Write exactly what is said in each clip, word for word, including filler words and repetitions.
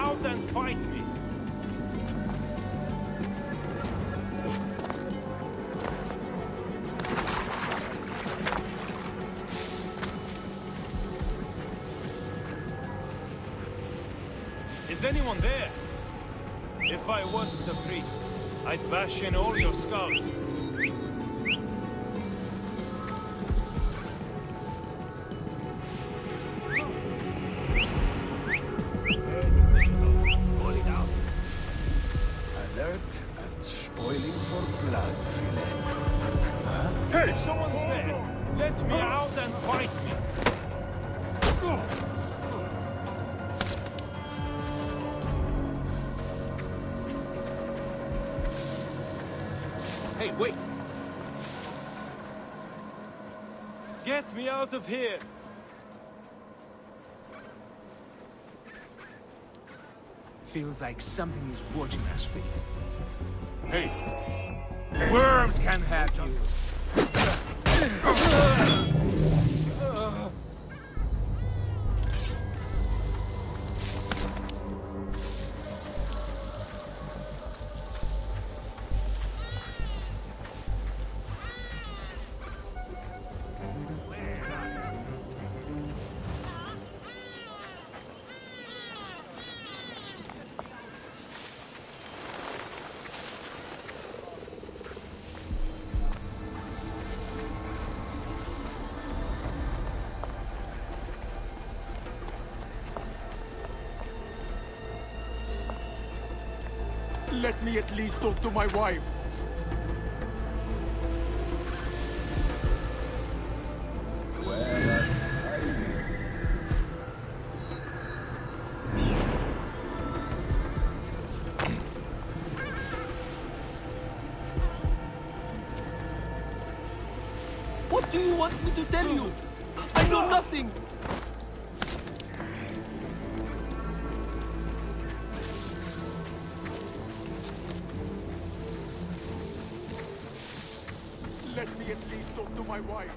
out and fight me. Is anyone there? If I wasn't a priest, I'd bash in all your skulls. Get me out of here! Feels like something is watching us, Fee. Hey. hey! Worms can have you! Let me at least talk to my wife. What do you want me to tell you? I know nothing. My wife.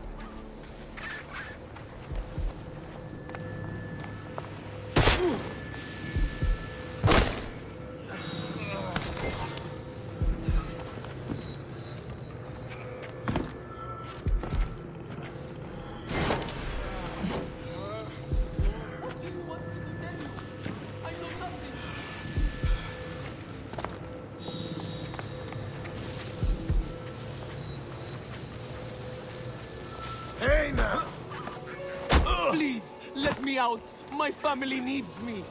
Out. My family needs me.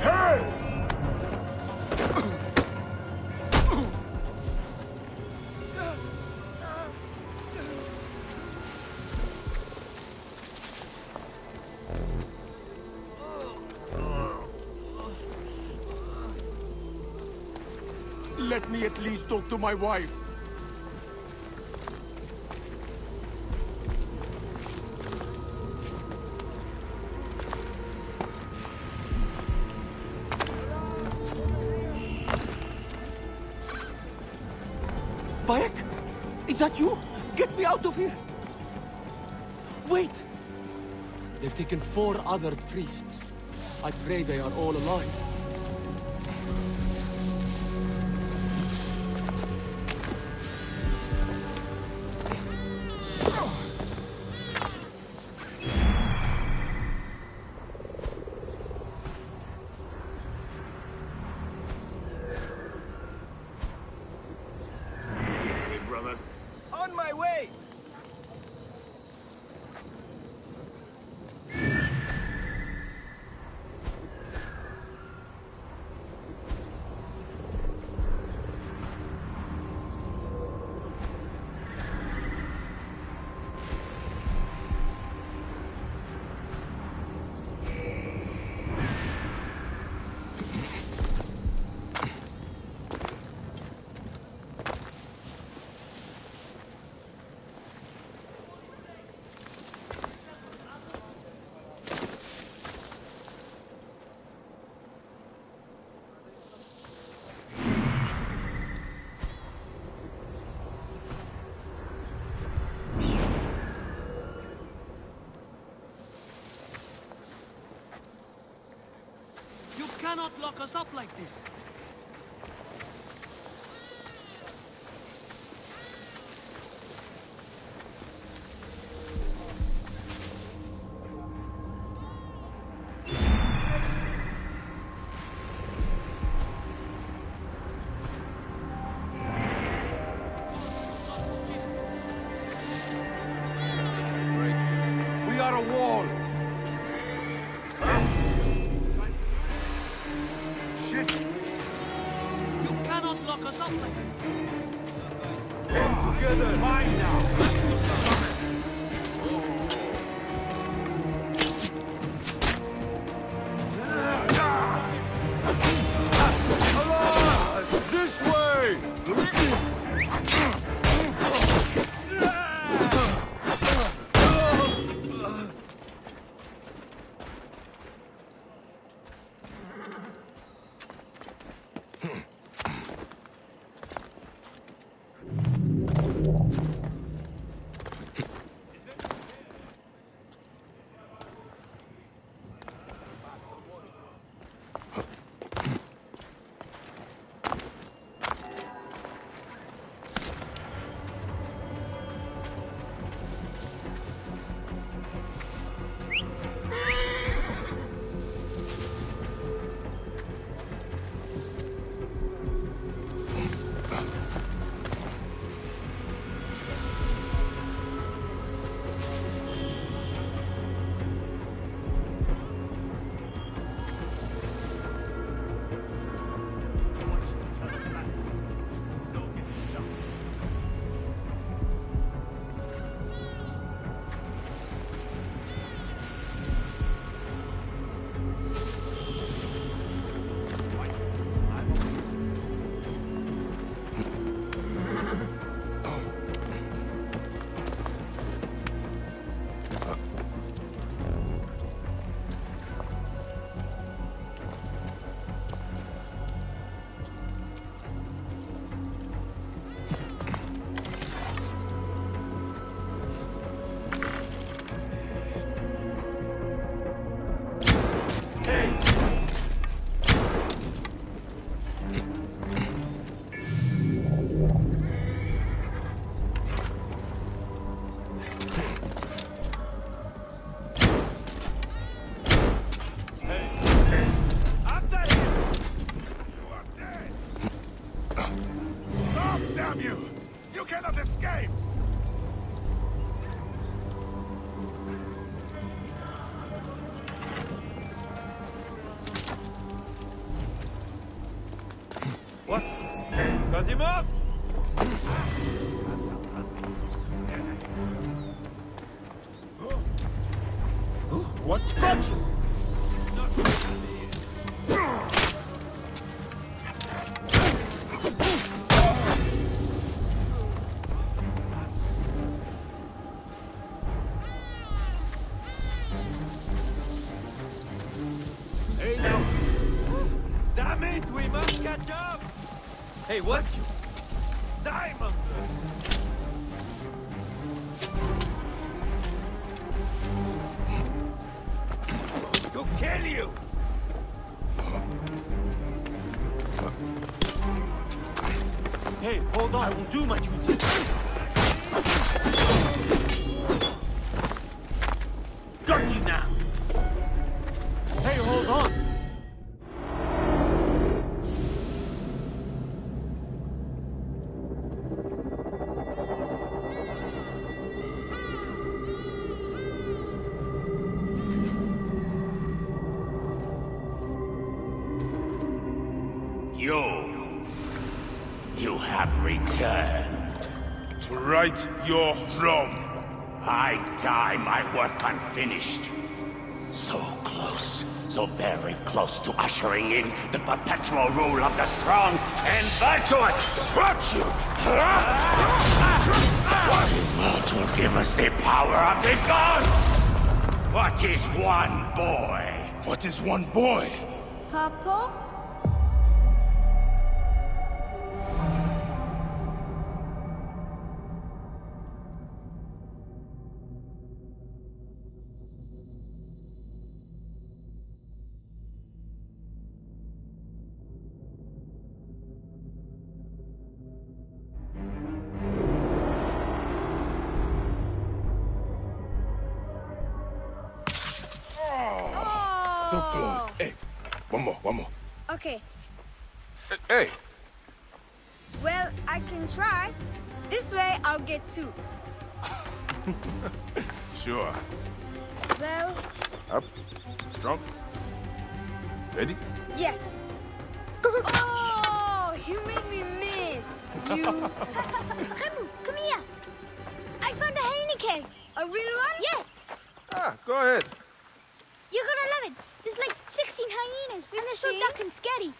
Hey! Let me at least talk to my wife. Bayek? Is that you? Get me out of here! Wait! They've taken four other priests. I pray they are all alive. cannot lock us up like this. Hey, what? Diamond! To kill you! Hey, hold on. I will do my duty. Got you now! Hey, hold on! You're wrong. I die, my work unfinished. So close, so very close to ushering in the perpetual rule of the strong and virtuous. Virtue! What will give us the power of the gods? What is one boy? What is one boy? Papa? So close. Hey, one more, one more. Okay. Hey. Well, I can try. This way, I'll get two. Sure. Well. Up. Strong. Ready? Yes. Oh, you made me miss. You. Remu, come here. I found a Heineken. A real one? Yes. Ah, go ahead. You're gonna love it. There's like sixteen hyenas, sixteen? And they're so dark and scary.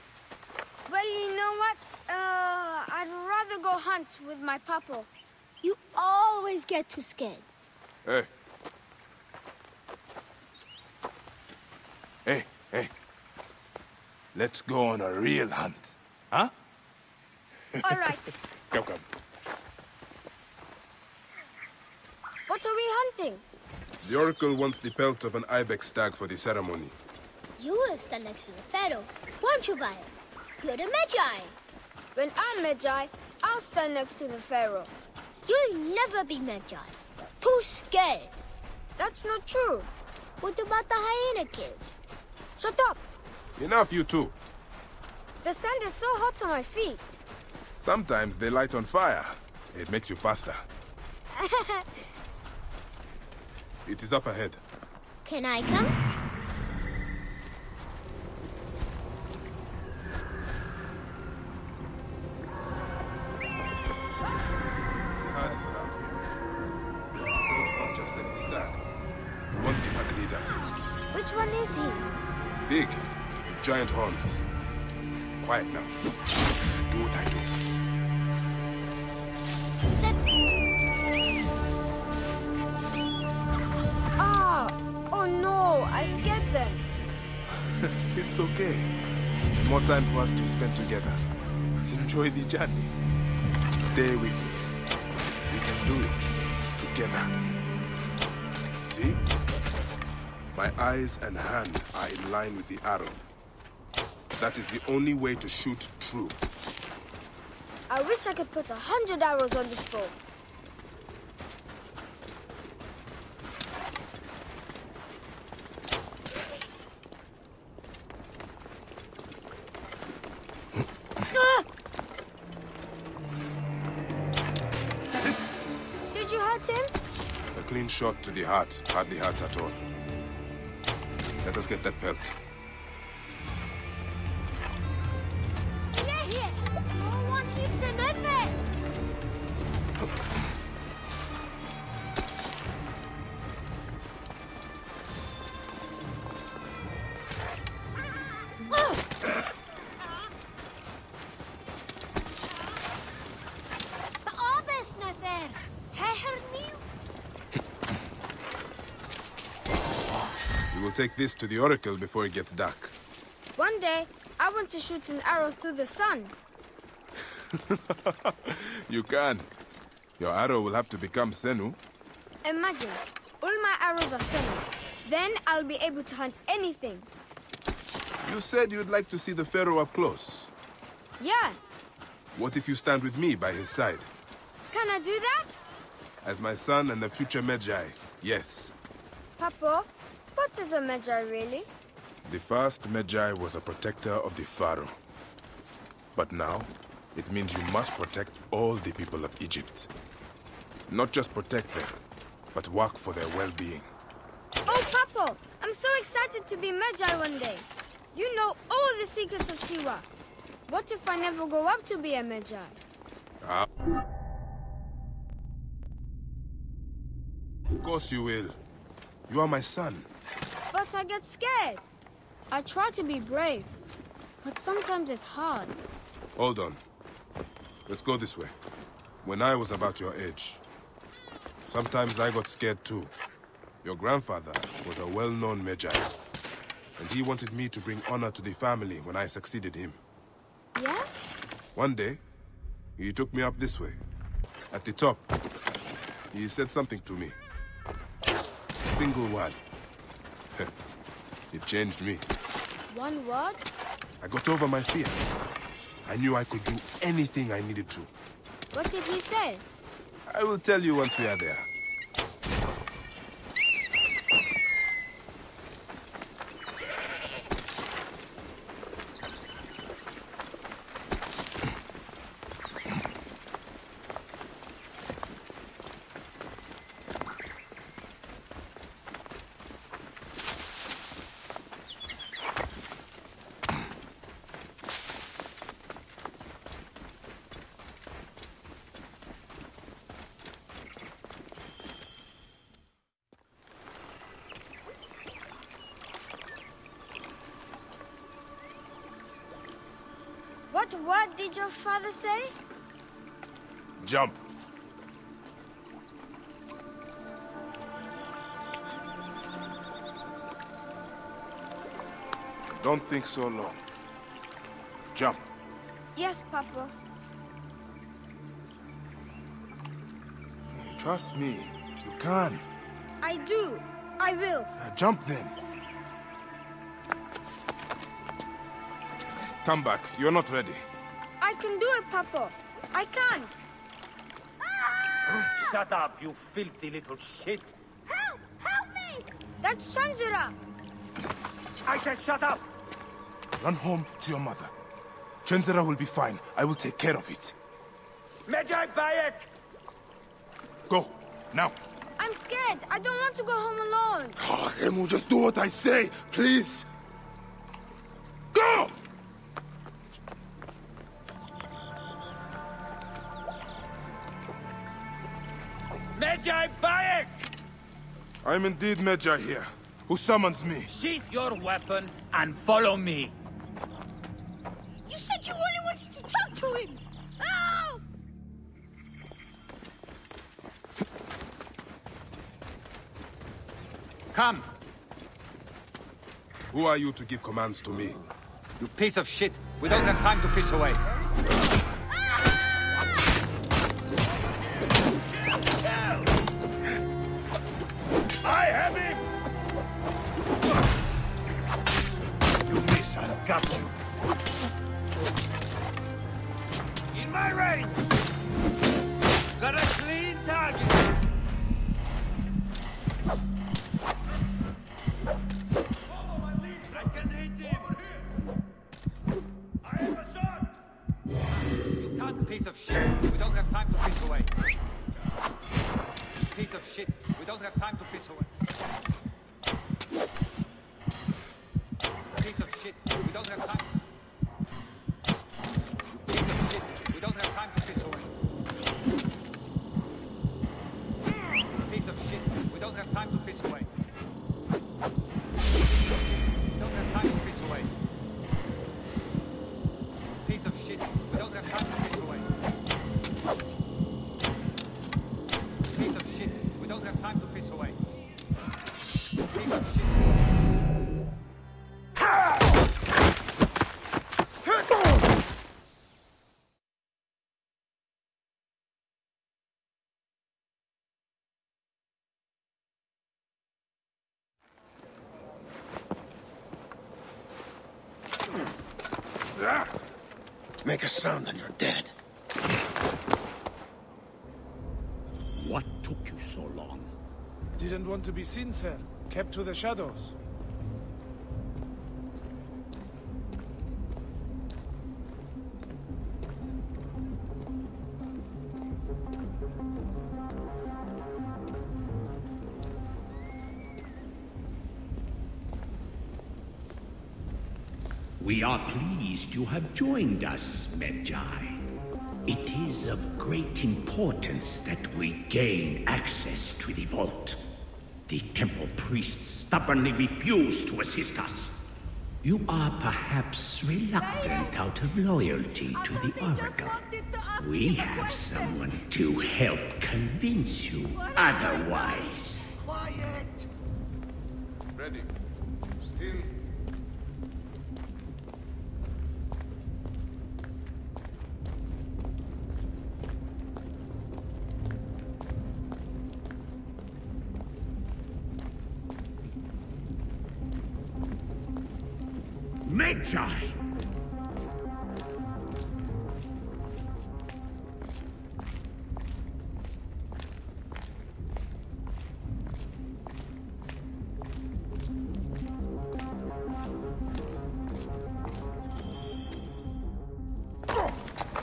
Well, you know what? Uh, I'd rather go hunt with my papa. You always get too scared. Hey. Hey, hey. Let's go on a real hunt. Huh? All right. Come, come. What are we hunting? The Oracle wants the pelt of an Ibex stag for the ceremony. You will stand next to the Pharaoh, won't you, Bayek? You're the Magi. When I'm Medjay, I'll stand next to the Pharaoh. You'll never be Medjay. You're too scared. That's not true. What about the hyena kid? Shut up! Enough, you two. The sand is so hot on my feet. Sometimes they light on fire. It makes you faster. It is up ahead. Can I come? You want the pack leader. Which one is he? Big, with giant horns. Quiet now. Do what I do. It's okay. More time for us to spend together. Enjoy the journey. Stay with me. We can do it together. See? My eyes and hand are in line with the arrow. That is the only way to shoot true. I wish I could put a hundred arrows on this bow. Shot to the heart, hardly hurts at all. Let us get that pelt. Here, here. No one keeps them open. The orbis never. We'll take this to the Oracle before it gets dark. One day, I want to shoot an arrow through the sun. You can. Your arrow will have to become Senu. Imagine. All my arrows are Senus. Then I'll be able to hunt anything. You said you'd like to see the Pharaoh up close. Yeah. What if you stand with me by his side? Can I do that? As my son and the future Medjay, yes. Papa? What is a Medjay, really? The first Medjay was a protector of the Pharaoh. But now, it means you must protect all the people of Egypt. Not just protect them, but work for their well-being. Oh, Papa! I'm so excited to be Medjay one day. You know all the secrets of Shiwa. What if I never grow up to be a Medjay? Ah. Of course you will. You are my son. But I get scared. I try to be brave, but sometimes it's hard. Hold on. Let's go this way. When I was about your age, sometimes I got scared too. Your grandfather was a well-known Medjay, and he wanted me to bring honor to the family when I succeeded him. Yeah? One day, he took me up this way. At the top, he said something to me. A single word. It changed me. One word? I got over my fear. I knew I could do anything I needed to. What did he say? I will tell you once we are there. What word did your father say? Jump. Don't think so long. Jump. Yes, Papa. Trust me, you can. I do. I will. Now jump then. Come back. You're not ready. I can do it, Papa. I can. Ah! Shut up, you filthy little shit. Help! Help me! That's Chenzera. I said shut up! Run home to your mother. Chenzera will be fine. I will take care of it. Medjay, Bayek! Go, now. I'm scared. I don't want to go home alone. Oh, Emu, just do what I say, please. Go! Medjay, Bayek! I'm indeed Medjay here. Who summons me? Sheath your weapon and follow me. You said you only wanted to talk to him. Oh! Come. Who are you to give commands to me? You piece of shit. We don't have time to piss away. Make a sound and you're dead. What took you so long? Didn't want to be seen, sir. Kept to the shadows. We are pleased you have joined us, Medjay. It is of great importance that we gain access to the vault. The temple priests stubbornly refuse to assist us. You are perhaps reluctant out of loyalty to the Oracle. We have someone to help convince you otherwise. Quiet! Ready. Still. Medjay!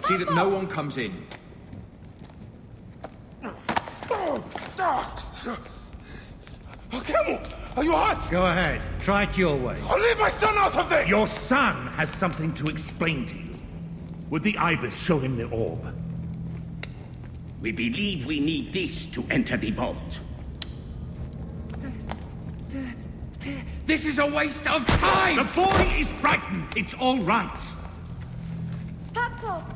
See that no one comes in. Are you hurt? Go ahead. Try it your way. I'll leave my son out of there! Your son has something to explain to you. Would the Ibis show him the orb? We believe we need this to enter the vault. This is a waste of time! The boy is frightened. It's all right.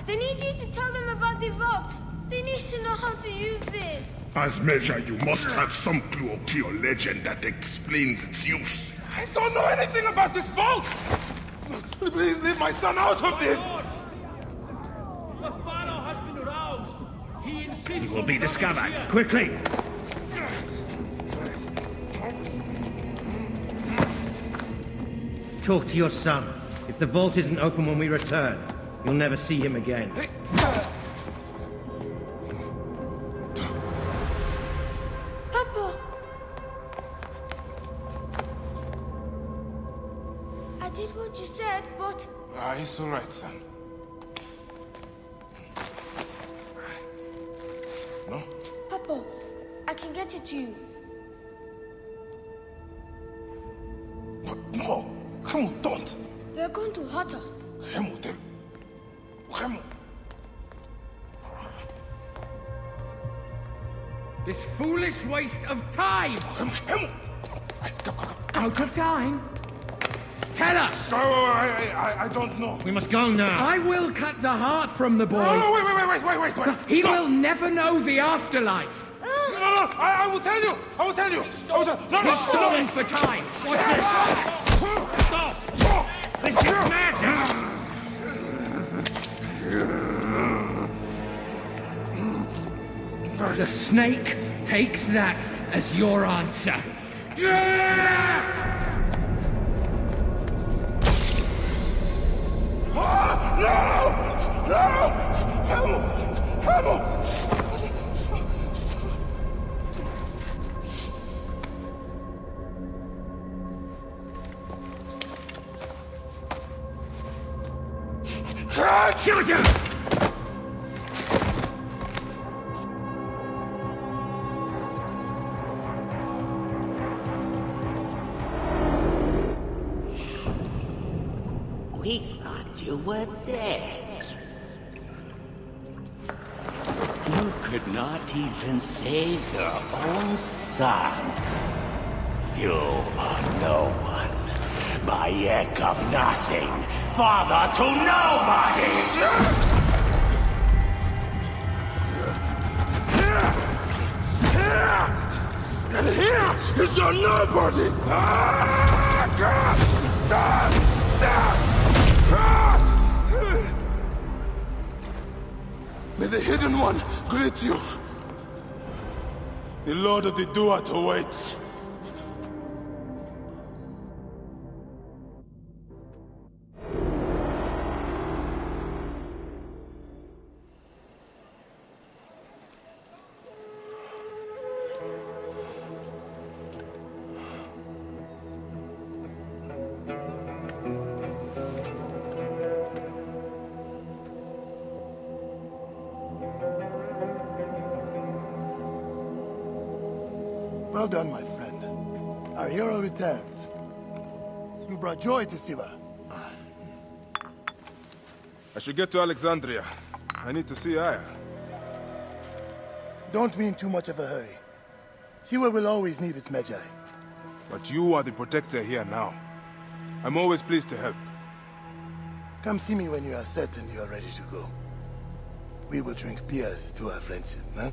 They need you to tell them about the vault. They need to know how to use this. As Magi, you must have some clue or key or legend that explains its use. I don't know anything about this vault! Please leave my son out of this! The Pharaoh has been aroused. He insists. He will be discovered. Here. Quickly! Talk to your son. If the vault isn't open when we return, you'll never see him again. It's all right, son. No? Papa, I can get it to you. But no! Emu, don't! They're going to hurt us. Emu, they... Emu. This foolish waste of time! Emu! Out of time? Tell us! Oh, I, I, I don't know. We must go now. I will cut the heart from the boy. No, no, wait, wait, wait, wait, wait, wait, wait. He Stop. will never know the afterlife. No, no, no, I, I will tell you. I will tell you. I will tell you. No, no, no, no, no. for time. What's this? Stop. This is magic. The snake takes that as your answer. Yeah! No! No! Emu! Emu! Kill you! We thought you were dead. You could not even save your own son. You are no one. Bayek of nothing. Father to nobody! And here is your nobody! May the Hidden One greet you. The Lord of the Duat awaits. Well done, my friend. Our hero returns. You brought joy to Shiwa. I should get to Alexandria. I need to see Aya. Don't be in too much of a hurry. Shiwa will always need its Medjay. But you are the protector here now. I'm always pleased to help. Come see me when you are certain you are ready to go. We will drink beers to our friendship, huh?